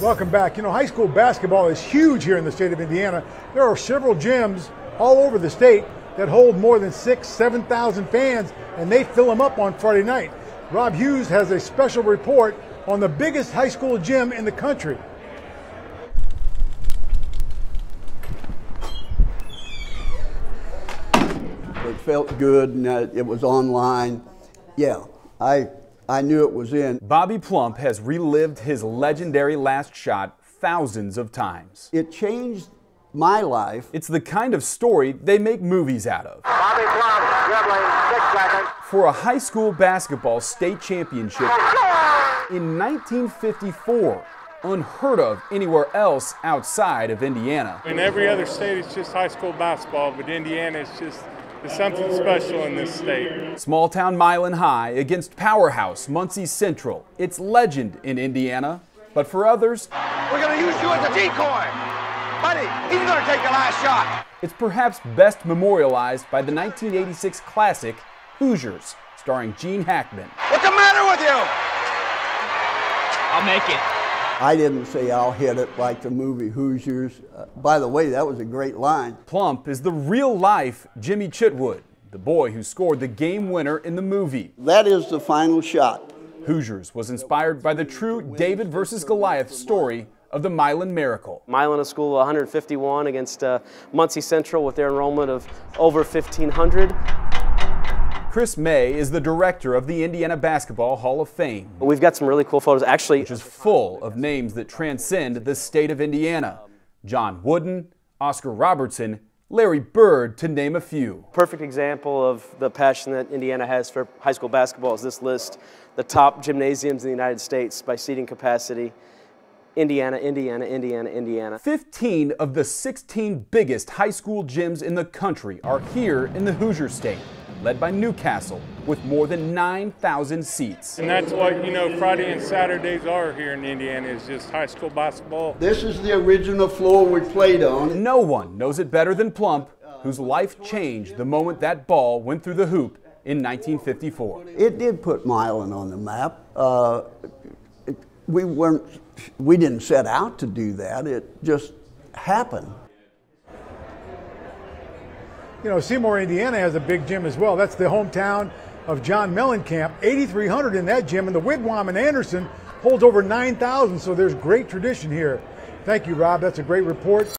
Welcome back. You know, high school basketball is huge here in the state of Indiana. There are several gyms all over the state that hold more than 6,000 to 7,000 fans, and they fill them up on Friday night. Rob Hughes has a special report on the biggest high school gym in the country. It felt good, and it was online. Yeah, I knew it was in. Bobby Plump has relived his legendary last shot thousands of times. It changed my life. It's the kind of story they make movies out of. Bobby Plump dribbling, 6 seconds. For a high school basketball state championship in 1954, unheard of anywhere else outside of Indiana. In every other state, it's just high school basketball, but Indiana is just there's something special in this state. Small town Milan High against powerhouse Muncie Central. It's legend in Indiana, but for others, we're going to use you as a decoy. Buddy, he's going to take the last shot. It's perhaps best memorialized by the 1986 classic Hoosiers, starring Gene Hackman. What's the matter with you? I'll make it. I didn't say I'll hit it like the movie Hoosiers. By the way, that was a great line. Plump is the real-life Jimmy Chitwood, the boy who scored the game winner in the movie. That is the final shot. Hoosiers was inspired by the true David versus Goliath story of the Milan miracle. Milan, a school 151 against Muncie Central with their enrollment of over 1,500. Chris May is the director of the Indiana Basketball Hall of Fame. We've got some really cool photos, actually. Which is full of names that transcend the state of Indiana. John Wooden, Oscar Robertson, Larry Bird, to name a few. Perfect example of the passion that Indiana has for high school basketball is this list. The top gymnasiums in the United States by seating capacity. Indiana, Indiana, Indiana, Indiana. 15 of the 16 biggest high school gyms in the country are here in the Hoosier State, led by Newcastle, with more than 9,000 seats. And that's what, you know, Friday and Saturdays are here in Indiana, is just high school basketball. This is the original floor we played on. No one knows it better than Plump, whose life changed the moment that ball went through the hoop in 1954. It did put Milan on the map. We didn't set out to do that, it just happened. You know, Seymour, Indiana has a big gym as well. That's the hometown of John Mellencamp. 8,300 in that gym, and the Wigwam in Anderson holds over 9,000, so there's great tradition here. Thank you, Rob. That's a great report.